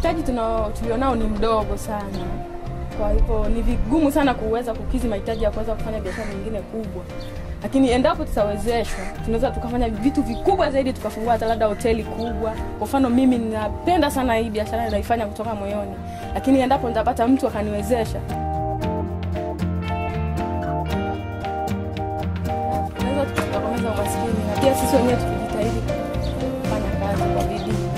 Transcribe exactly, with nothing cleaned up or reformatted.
mtaji tulionao ni mdogo sana. Kwa hivyo ni vigumu sana kuweza kukizi mahitaji ya kuweza kufanya biashara nyingine kubwa. Lakini endapo tutawezeshwa, tunaweza tukafanya vitu vikubwa zaidi, tukafungua hata labda hoteli kubwa. Kwa mfano mimi ninapenda sana hii biashara naifanya kutoka moyoni. Lakini endapo nitapata mtu akaniwezesha, tunaweza tukakomeza umaskini na pia sisi wenyewe tukijitahidi kufanya kazi kwa bidii.